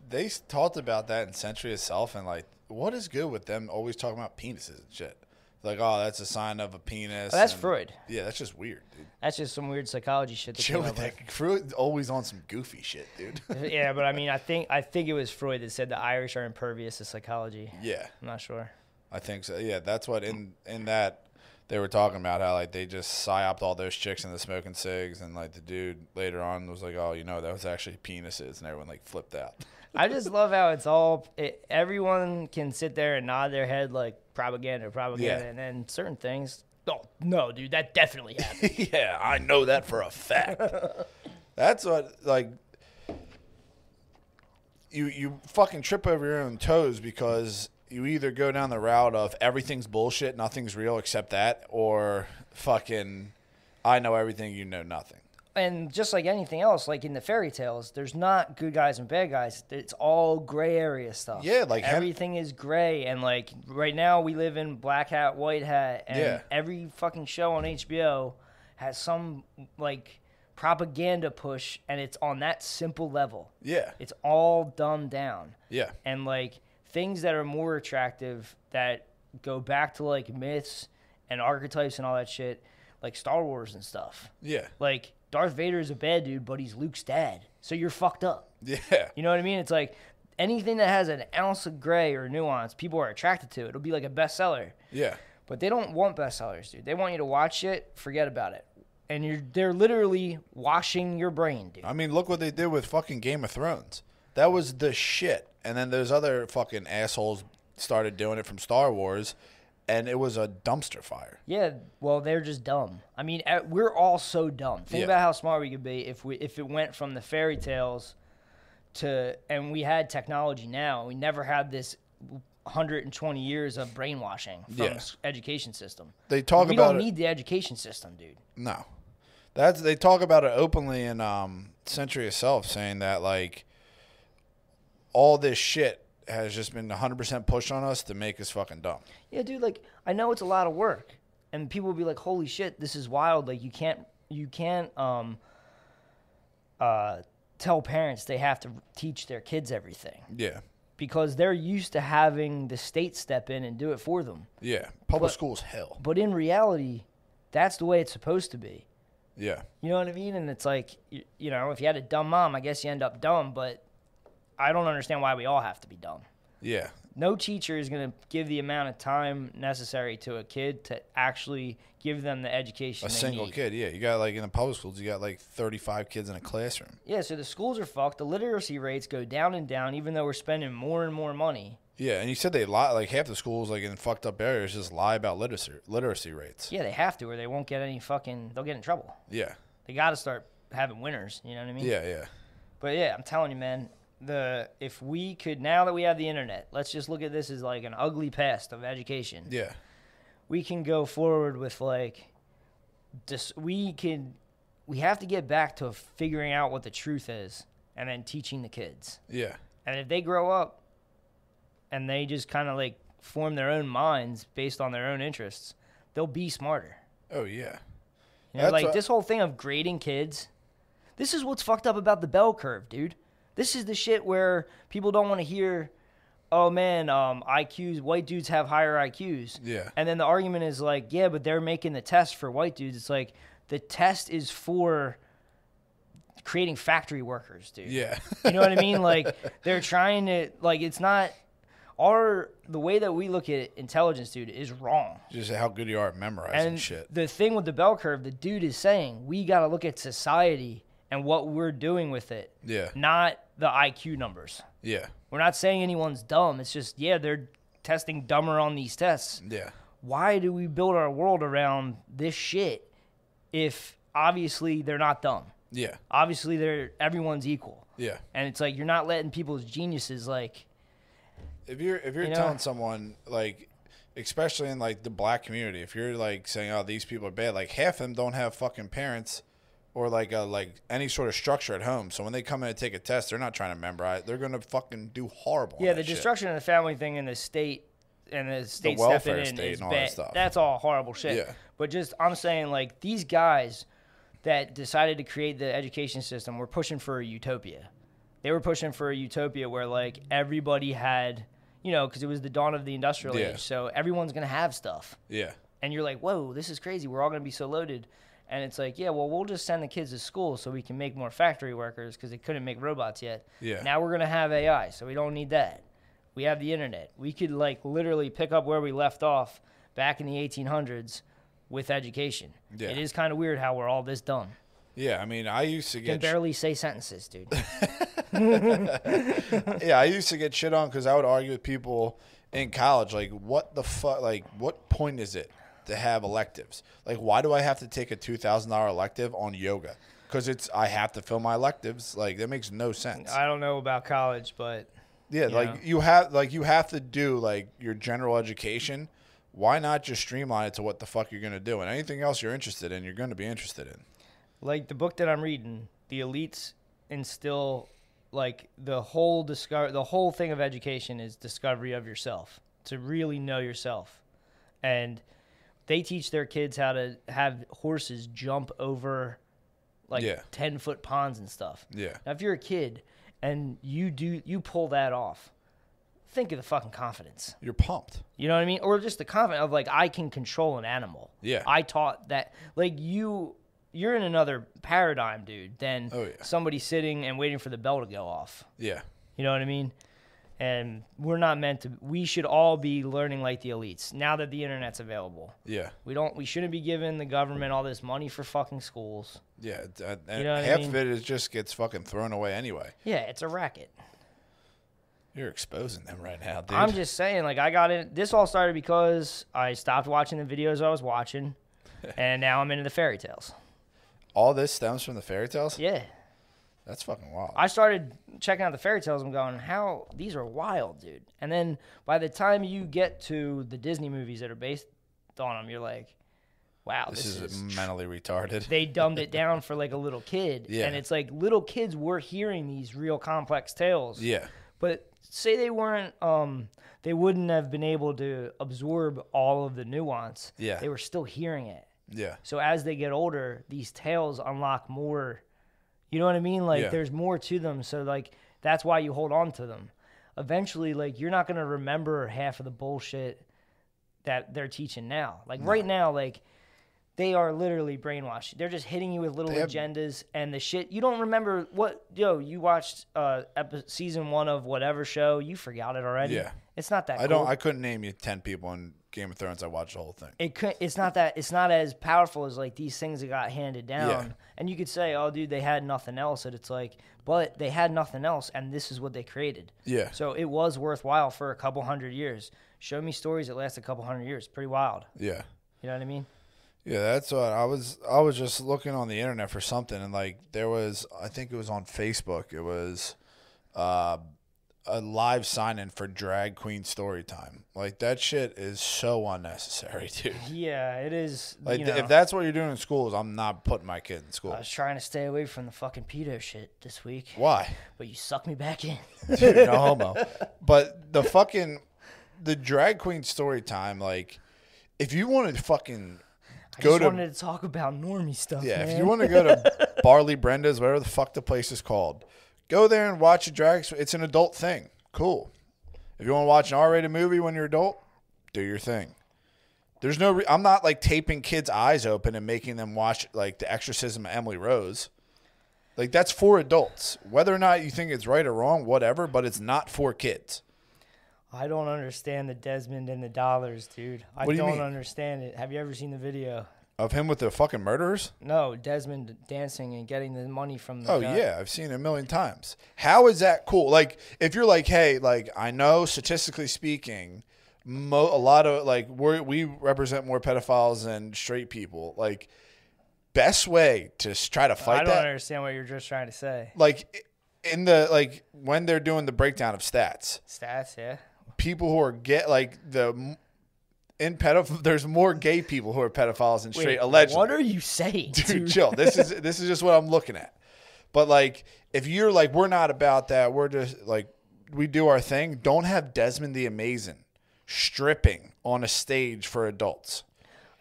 they talked about that in Century of Self, and like, what is good with them always talking about penises and shit? Like, oh, that's a sign of a penis. Oh, that's and, Freud. Yeah, that's just weird, dude. That's just some weird psychology shit. That with that. With. Freud always on some goofy shit, dude. Yeah, but I mean, I think I think it was Freud that said the Irish are impervious to psychology. Yeah. I'm not sure. I think so. Yeah, that's what in, in that they were talking about how, like, they just psyoped all those chicks into smoking cigs. And, like, the dude later on was like, oh, you know, that was actually penises. And everyone, like, flipped out. I just love how it's all it, – everyone can sit there and nod their head like propaganda, propaganda, yeah. and then certain things, oh, no, dude, that definitely happened. Yeah, I know that for a fact. That's what, like, you you fucking trip over your own toes, because you either go down the route of everything's bullshit, nothing's real except that, or fucking I know everything, you know nothing. And just like anything else, like in the fairy tales, there's not good guys and bad guys. It's all gray area stuff. Yeah, like everything hem- is gray. And like right now, we live in black hat, white hat, and yeah. every fucking show on H B O has some like propaganda push, and it's on that simple level. Yeah, it's all dumbed down. Yeah, and like things that are more attractive that go back to like myths and archetypes and all that shit, like Star Wars and stuff. Yeah, like Darth Vader is a bad dude, but he's Luke's dad. So you're fucked up. Yeah. You know what I mean? It's like anything that has an ounce of gray or nuance, people are attracted to. It'll be like a bestseller. Yeah. But they don't want bestsellers, dude. They want you to watch it, forget about it. And you're they're literally washing your brain, dude. I mean, look what they did with fucking Game of Thrones. That was the shit. And then those other fucking assholes started doing it from Star Wars. And it was a dumpster fire. Yeah, well, they're just dumb. I mean, we're all so dumb. Think yeah. about how smart we could be if we if it went from the fairy tales to, and we had technology now, and we never had this one hundred twenty years of brainwashing from yeah. the education system. They talk we about don't it. need the education system, dude. No, that's they talk about it openly in um, Century of Self, saying that like all this shit has just been one hundred percent pushed on us to make us fucking dumb. Yeah, dude, like, I know it's a lot of work. And people will be like, holy shit, this is wild. Like, you can't you can't um, uh, tell parents they have to teach their kids everything. Yeah. Because they're used to having the state step in and do it for them. Yeah. Public but, school's hell. But in reality, that's the way it's supposed to be. Yeah. You know what I mean? And it's like, you, you know, if you had a dumb mom, I guess you end up dumb, but I don't understand why we all have to be dumb. Yeah. No teacher is going to give the amount of time necessary to a kid to actually give them the education they need. A single kid, yeah. You got, like, in the public schools, you got, like, thirty-five kids in a classroom. Yeah, so the schools are fucked. The literacy rates go down and down, even though we're spending more and more money. Yeah, and you said they lie. Like, half the schools, like, in fucked up areas just lie about literacy literacy rates. Yeah, they have to, or they won't get any fucking – they'll get in trouble. Yeah. They got to start having winners, you know what I mean? Yeah, yeah. But, yeah, I'm telling you, man – The if we could, now that we have the internet, let's just look at this as like an ugly past of education. Yeah. We can go forward with like this. We can, we have to get back to figuring out what the truth is and then teaching the kids. Yeah. And if they grow up and they just kind of like form their own minds based on their own interests, they'll be smarter. Oh, yeah. You know, like a- this whole thing of grading kids. This is what's fucked up about the bell curve, dude. This is the shit where people don't want to hear, oh, man, um, I Qs, white dudes have higher I Qs. Yeah. And then the argument is like, yeah, but they're making the test for white dudes. It's like the test is for creating factory workers, dude. Yeah. You know what I mean? Like they're trying to, like it's not, our, the way that we look at intelligence, dude, is wrong. Just how good you are at memorizing and shit. The thing with the bell curve, the dude is saying, we got to look at society and what we're doing with it. Yeah. Not the I Q numbers. Yeah. We're not saying anyone's dumb. It's just, yeah, they're testing dumber on these tests. Yeah. Why do we build our world around this shit if obviously they're not dumb? Yeah. Obviously they're everyone's equal. Yeah. And it's like you're not letting people's geniuses like if you're if you're you know, telling someone like especially in like the black community, if you're like saying, oh, these people are bad, like half of them don't have fucking parents. Or like a, like any sort of structure at home. So when they come in and take a test, they're not trying to memorize. They're going to fucking do horrible. Yeah, the destruction of the family thing in the state and the state stepping in is bad. That's all horrible shit. Yeah. But just I'm saying like these guys that decided to create the education system were pushing for a utopia. They were pushing for a utopia where like everybody had, you know, because it was the dawn of the industrial yeah. age. So everyone's going to have stuff. Yeah. And you're like, whoa, this is crazy. We're all going to be so loaded. And it's like, yeah, well, we'll just send the kids to school so we can make more factory workers because they couldn't make robots yet. Yeah. Now we're going to have A I, so we don't need that. We have the internet. We could, like, literally pick up where we left off back in the eighteen hundreds with education. Yeah. It is kind of weird how we're all this dumb. Yeah, I mean, I used to get... You can barely sh- say sentences, dude. Yeah, I used to get shit on because I would argue with people in college, like, what the fuck, like, what point is it to have electives? Like, why do I have to take a two thousand dollars elective on yoga? because it's I have to fill my electives. Like that makes no sense. I don't know about college, but yeah, you like know. you have like you have to do like your general education. Why not just streamline it to what the fuck you're gonna do, and anything else you're interested in, you're gonna be interested in. Like the book that I'm reading, The Elites Instill. Like the whole discover the whole thing of education is discovery of yourself, to really know yourself. And they teach their kids how to have horses jump over like yeah. ten foot ponds and stuff. Yeah. Now if you're a kid and you do you pull that off, think of the fucking confidence. You're pumped. You know what I mean? Or just the confidence of like, I can control an animal. Yeah. I taught that. Like you You're in another paradigm, dude, than oh, yeah. somebody sitting and waiting for the bell to go off. Yeah. You know what I mean? And we're not meant to. We should all be learning like the elites now that the internet's available. Yeah. We don't. We shouldn't be giving the government all this money for fucking schools. Yeah. Uh, and you know half I mean? of it is just gets fucking thrown away anyway. Yeah, it's a racket. You're exposing them right now, dude. I'm just saying, like, I got in. This all started because I stopped watching the videos I was watching, and now I'm into the fairy tales. All this stems from the fairy tales? Yeah. That's fucking wild. I started checking out the fairy tales. I'm going, how? These are wild, dude. And then by the time you get to the Disney movies that are based on them, you're like, wow. This, this is, is mentally retarded. They dumbed it down for like a little kid. Yeah. And it's like little kids were hearing these real complex tales. Yeah. But say they weren't, um, they wouldn't have been able to absorb all of the nuance. Yeah. They were still hearing it. Yeah. So as they get older, these tales unlock more, you know what I mean? Like yeah. there's more to them. So like, that's why you hold on to them. Eventually, like you're not going to remember half of the bullshit that they're teaching now. Like no. right now, like they are literally brainwashed. They're just hitting you with little have... agendas and the shit. You don't remember what, yo, you watched uh, epi season one of whatever show. You forgot it already. Yeah. It's not that I cool. don't, I couldn't name you ten people in Game of Thrones. I watched the whole thing. It could, it's not that it's not as powerful as like these things that got handed down. Yeah. And you could say, oh dude, they had nothing else, and it's like, but they had nothing else and this is what they created. Yeah. So it was worthwhile for a couple hundred years. Show me stories that last a couple hundred years. Pretty wild. Yeah. You know what I mean? Yeah, that's what I was I was just looking on the internet for something, and like there was, I think it was on Facebook, it was uh a live sign-in for drag queen story time. Like that shit is so unnecessary, dude. Yeah, it is. Like you know, if that's what you're doing in schools, I'm not putting my kid in school. I was trying to stay away from the fucking pedo shit this week. Why? But you sucked me back in. Dude, no homo. But the fucking the drag queen story time, like if you wanted to fucking I go just to, wanted to talk about normie stuff. Yeah, man. If you want to go to Barley Brenda's, whatever the fuck the place is called. Go there and watch a drag. It's an adult thing. Cool. If you want to watch an R rated movie when you're adult, do your thing. There's no. Re I'm not like taping kids' eyes open and making them watch like The Exorcism of Emily Rose. Like that's for adults. Whether or not you think it's right or wrong, whatever. But it's not for kids. I don't understand the Desmond and the dollars, dude. I what do you don't mean? understand it. Have you ever seen the video? Of him with the fucking murderers? No, Desmond dancing and getting the money from the Oh, gun. Yeah. I've seen it a million times. How is that cool? Like, if you're like, hey, like, I know statistically speaking, mo a lot of, like, we're, we represent more pedophiles than straight people. Like, best way to try to fight that. I don't that, understand what you're just trying to say. Like, in the, like, when they're doing the breakdown of stats. Stats, yeah. People who are, get like, the... In pedoph there's more gay people who are pedophiles than straight, allegedly. What are you saying, dude? dude? Chill. This is this is just what I'm looking at. But like, if you're like, we're not about that. We're just like, we do our thing. Don't have Desmond the Amazing stripping on a stage for adults.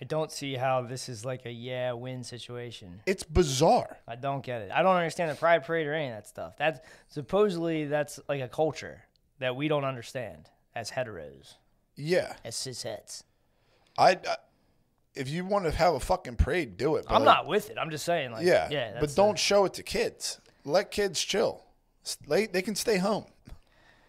I don't see how this is like a yeah win situation. It's bizarre. I don't get it. I don't understand the Pride Parade or any of that stuff. That's supposedly that's like a culture that we don't understand as heteros. Yeah. As cisheads. I, I, if you want to have a fucking parade, do it. But I'm like, not with it. I'm just saying. Like, yeah. yeah but don't the, show it to kids. Let kids chill. They, they can stay home.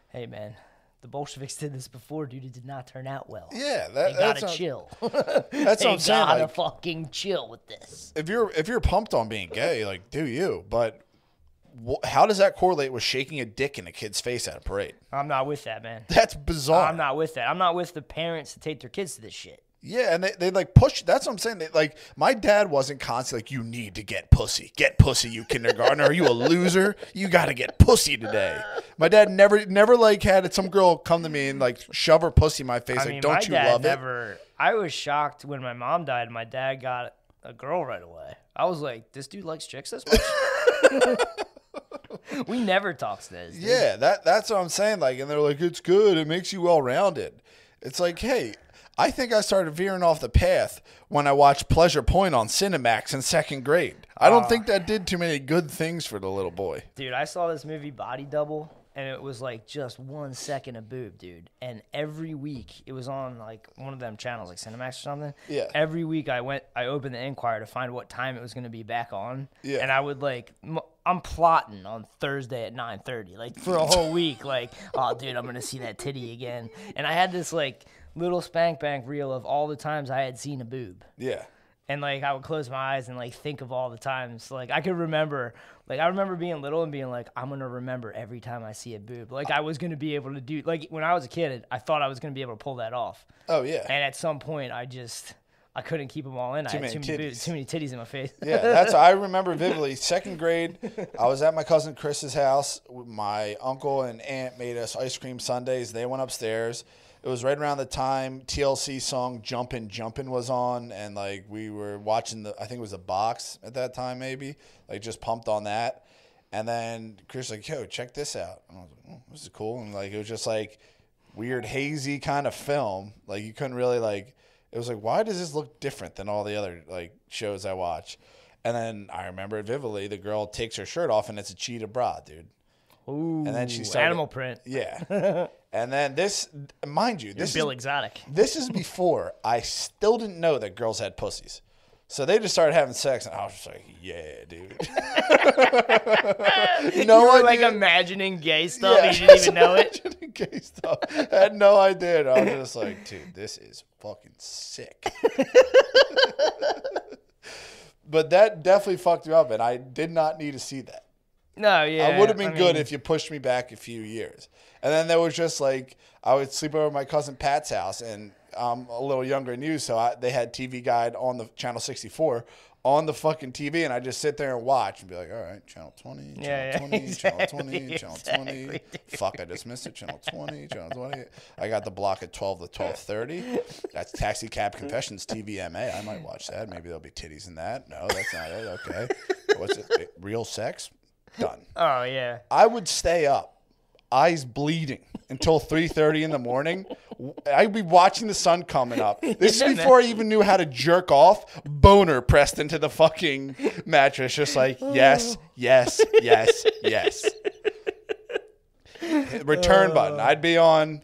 Hey, man. The Bolsheviks did this before, dude. It did not turn out well. Yeah. That, they gotta that's chill. Not, that's they what I'm saying. Gotta like, fucking chill with this. If you're, if you're pumped on being gay, like, do you. But how does that correlate with shaking a dick in a kid's face at a parade? I'm not with that, man. That's bizarre. I'm not with that. I'm not with the parents that take their kids to this shit. Yeah, and they, they like push. That's what I'm saying. They, like, my dad wasn't constantly like, you need to get pussy. Get pussy, you kindergartner. Are you a loser? You got to get pussy today. My dad never, never like had some girl come to me and like shove her pussy in my face. I like, mean, don't my you dad love never, it? I was shocked when my mom died and my dad got a girl right away. I was like, this dude likes chicks this much? We never talk this. Dude. Yeah, that, that's what I'm saying. Like, and they're like, it's good. It makes you well-rounded. It's like, hey, I think I started veering off the path when I watched Pleasure Point on Cinemax in second grade. I don't oh, think that did too many good things for the little boy. Dude, I saw this movie Body Double, and it was like just one second of boob, dude. And every week, it was on like one of them channels, like Cinemax or something. Yeah. Every week I went, I opened the Enquirer to find what time it was going to be back on. Yeah. And I would like... I'm plotting on Thursday at nine thirty, like for a whole week. Like, oh, dude, I'm going to see that titty again. And I had this like little spank bank reel of all the times I had seen a boob. Yeah. And like I would close my eyes and like think of all the times. Like I could remember, like I remember being little and being like, I'm going to remember every time I see a boob. Like I was going to be able to do, like when I was a kid, I thought I was going to be able to pull that off. Oh, yeah. And at some point I just... I couldn't keep them all in. Too I had too many, titties. too many titties in my face. Yeah, that's I remember vividly. Second grade, I was at my cousin Chris's house. My uncle and aunt made us ice cream sundaes. They went upstairs. It was right around the time T L C song Jumpin' Jumpin' was on, and like we were watching the, I think it was The Box at that time maybe, like just pumped on that. And then Chris was like, yo, check this out. And I was like, oh, this is cool. And like it was just like weird hazy kind of film. Like you couldn't really like. It was like, why does this look different than all the other like shows I watch? And then I remember it vividly. The girl takes her shirt off, and it's a cheetah bra, dude. Ooh, and then she started, animal print. Yeah. And then this, mind you, this is Bill Exotic. This is before I still didn't know that girls had pussies. So they just started having sex, and I was just like, yeah, dude. no you were, idea. like, imagining gay stuff, yeah, and you didn't even know it? Imagining gay stuff. I had no idea. And I was just like, dude, this is fucking sick. But that definitely fucked me up, and I did not need to see that. No, yeah. I would have been I mean, good if you pushed me back a few years. And then there was just, like, I would sleep over at my cousin Pat's house, and... I'm a little younger than you, so I, they had T V Guide on the channel sixty-four on the fucking T V, and I just sit there and watch and be like, all right, channel twenty, channel yeah, twenty, exactly, channel twenty, exactly, channel twenty. Dude. Fuck, I just missed it. Channel twenty, channel twenty. I got the block at twelve to twelve thirty. That's Taxi Cab Confessions T V M A. I might watch that. Maybe there'll be titties in that. No, that's not it. Okay, what's it? Real sex. Done. Oh yeah. I would stay up. Eyes bleeding until three thirty in the morning. I'd be watching the sun coming up. This is before I even knew how to jerk off. Boner pressed into the fucking mattress. Just like, yes, yes, yes, yes. Return button. I'd be on,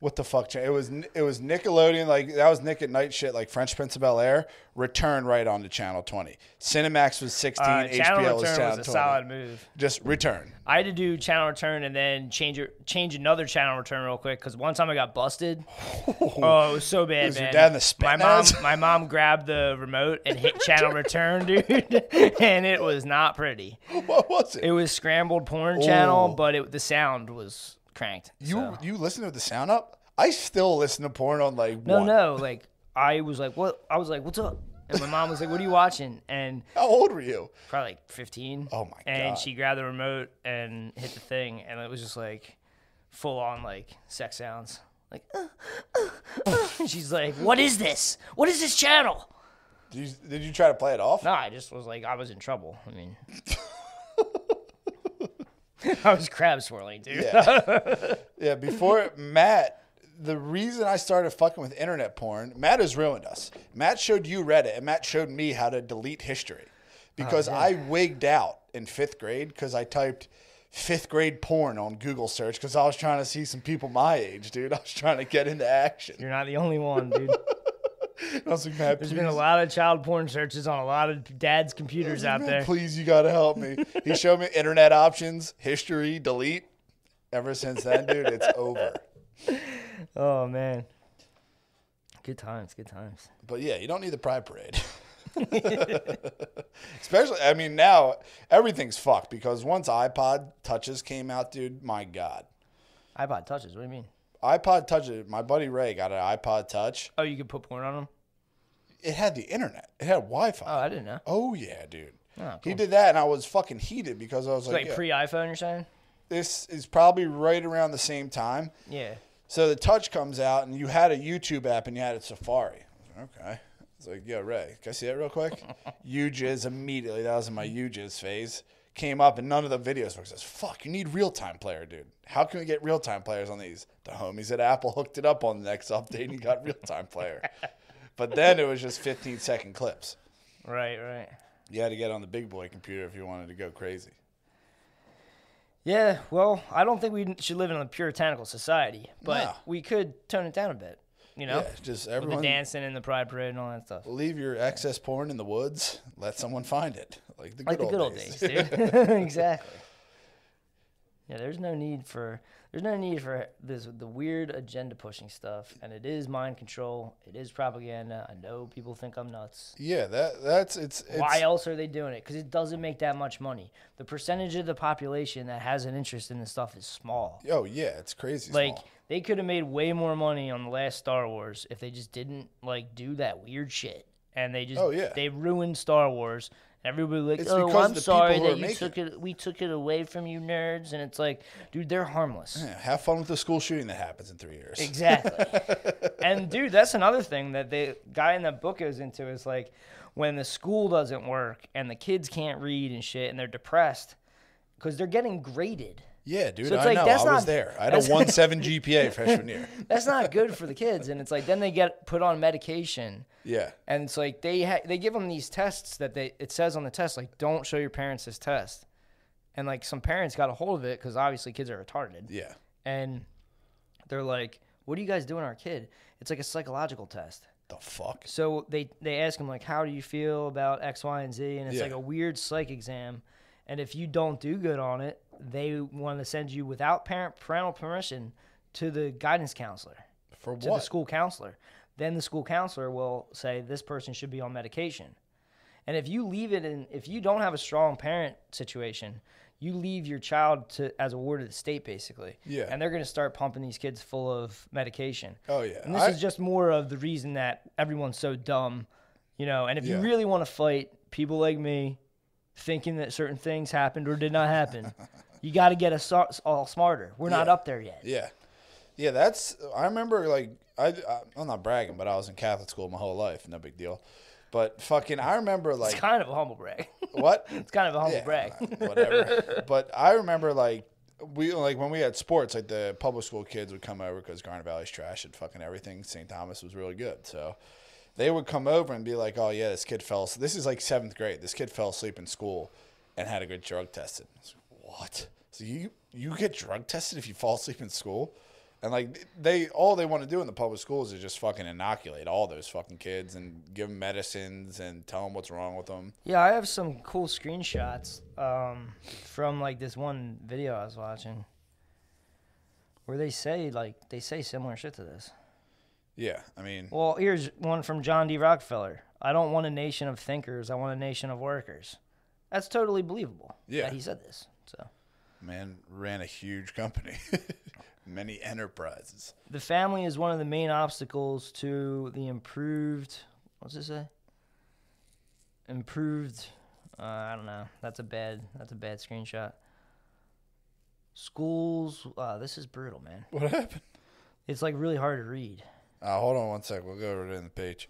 what the fuck? It was it was Nickelodeon. Like, that was Nick at Night shit, like Fresh Prince of Bel-Air. Return right on to Channel twenty. Cinemax was sixteen. Uh, H B O was Channel was a twenty. Solid move. Just return. I had to do Channel Return and then change change another Channel Return real quick because one time I got busted. Oh, it was so bad, was man. Your dad in the spit my mom, my mom grabbed the remote and hit Channel Return, dude, and it was not pretty. What was it? It was Scrambled Porn Ooh. Channel, but it, the sound was... cranked. You so. you listen to the sound up? I still listen to porn on like no one. no like I was like what I was like what's up, and my mom was like, what are you watching? And how old were you? Probably like fifteen. Oh my god. And she grabbed the remote and hit the thing, and it was just like full on like sex sounds, like uh, uh, uh. And she's like, what is this? What is this channel? Did you, did you try to play it off? No, I just was like, I was in trouble. I mean. I was crab swirling, dude. Yeah. Yeah, before Matt, the reason I started fucking with internet porn, Matt has ruined us. Matt showed you Reddit, and Matt showed me how to delete history because oh, yeah. I wigged out in fifth grade because I typed fifth grade porn on Google search because I was trying to see some people my age, dude. I was trying to get into action. You're not the only one, dude. I was like, Matt, there's please. been a lot of child porn searches on a lot of dad's computers like, out Matt, there. Please, you got to help me. He showed me internet options, history, delete. Ever since then, dude, it's over. Oh, man. Good times, good times. But, yeah, you don't need the pride parade. Especially, I mean, now everything's fucked because once iPod Touches came out, dude, my God. iPod Touches? What do you mean? iPod Touch. My buddy Ray got an iPod Touch. Oh, you could put porn on them? It had the internet. It had Wi-Fi. Oh, I didn't know. Oh, yeah, dude. Oh, cool. He did that, and I was fucking heated because I was it's like, like yeah, pre-iPhone, you're saying? This is probably right around the same time. Yeah. So the Touch comes out, and you had a YouTube app, and you had a Safari. Okay. It's like, yo, Ray, can I see that real quick? U Jizz immediately. That was in my U Jizz phase. Came up, and none of the videos were. Says, fuck, you need real-time player, dude. How can we get real-time players on these? The homies at Apple hooked it up on the next update, and you got real-time player. But then it was just fifteen-second clips. Right, right. You had to get on the big boy computer if you wanted to go crazy. Yeah, well, I don't think we should live in a puritanical society, but no, we could tone it down a bit, you know? Yeah, just everyone. With the dancing and the pride parade and all that stuff. Leave your excess porn in the woods. Let someone find it. Like the good, like the old, good old days. days dude. Exactly. Yeah, there's no need for there's no need for this the weird agenda pushing stuff, and it is mind control. It is propaganda. I know people think I'm nuts. Yeah, that that's it's. it's Why else are they doing it? Because it doesn't make that much money. The percentage of the population that has an interest in this stuff is small. Oh yeah, it's crazy. Like small. They could have made way more money on the last Star Wars if they just didn't like do that weird shit, and they just oh, yeah. they ruined Star Wars. Everybody like, it's oh, I'm sorry that you took it. it. We took it away from you, nerds, and it's like, dude, they're harmless. Yeah, have fun with the school shooting that happens in three years. Exactly. And dude, that's another thing that the guy in that book goes into is like, when the school doesn't work and the kids can't read and shit, and they're depressed because they're getting graded. Yeah, dude, so it's I like, know. That's I not, was there. I had a one point seven G P A freshman year. That's not good for the kids, and it's like then they get put on medication. Yeah, and it's like they ha they give them these tests that they it says on the test like don't show your parents this test, and like some parents got a hold of it because obviously kids are retarded. Yeah, and they're like, "What are you guys doing to our kid?" It's like a psychological test. The fuck. So they they ask them like, "How do you feel about X, Y, and Z?" And it's yeah. like a weird psych exam, and if you don't do good on it, they want to send you without parent parental permission to the guidance counselor. For what? To the school counselor. Then the school counselor will say this person should be on medication. And if you leave it in, if you don't have a strong parent situation, you leave your child to as a ward of the state basically. Yeah. And they're going to start pumping these kids full of medication. Oh yeah. And this I, is just more of the reason that everyone's so dumb, you know. And if yeah. you really want to fight people like me thinking that certain things happened or did not happen, you got to get us all smarter. We're yeah. not up there yet. Yeah. Yeah, that's – I remember, like I, I, I'm not bragging, but I was in Catholic school my whole life. No big deal. But fucking I remember, like – it's kind of a humble brag. What? It's kind of a humble yeah, brag. Whatever. But I remember, like, we like when we had sports, like the public school kids would come over because Garner Valley's trash and fucking everything. Saint Thomas was really good. So they would come over and be like, oh, yeah, this kid fell – this is like seventh grade. This kid fell asleep in school and had a good drug tested. I was like, what? So you, you get drug tested if you fall asleep in school? And, like, they all they want to do in the public schools is just fucking inoculate all those fucking kids and give them medicines and tell them what's wrong with them. Yeah, I have some cool screenshots um, from, like, this one video I was watching where they say, like, they say similar shit to this. Yeah, I mean. Well, here's one from John D. Rockefeller. I don't want a nation of thinkers. I want a nation of workers. That's totally believable. Yeah. That he said this, so. Man ran a huge company. Many enterprises. The family is one of the main obstacles to the improved, what's it say? Improved, uh, I don't know. That's a bad, that's a bad screenshot. Schools, uh, this is brutal, man. What happened? It's like really hard to read. Uh, hold on one sec. We'll go over to the page.